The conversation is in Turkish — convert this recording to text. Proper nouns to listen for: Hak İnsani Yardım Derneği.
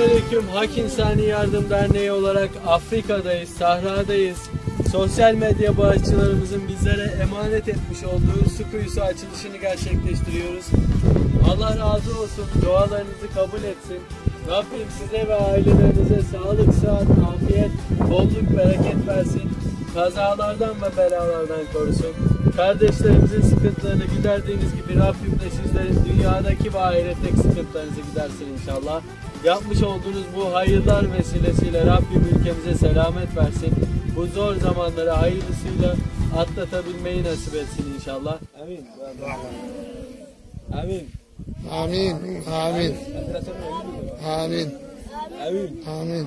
Selamünaleyküm. Hak İnsani Yardım Derneği olarak Afrika'dayız, Sahra'dayız. Sosyal medya bağışçılarımızın bizlere emanet etmiş olduğu su kuyusu açılışını gerçekleştiriyoruz. Allah razı olsun, dualarınızı kabul etsin. Rabbim size ve ailelerinize sağlık, sıhhat, afiyet, bolluk, bereket versin. Kazalardan ve belalardan korusun. Kardeşlerimizin sıkıntılarını giderdiğiniz gibi Rabbim de sizlerin dünyadaki ve ahiretteki sıkıntılarınızı gidersin inşallah. Yapmış olduğunuz bu hayırlar vesilesiyle Rabbim ülkemize selamet versin. Bu zor zamanları hayırlısıyla atlatabilmeyi nasip etsin inşallah. Amin. Amin. Amin. Amin. Amin. Amin. Amin. Amin.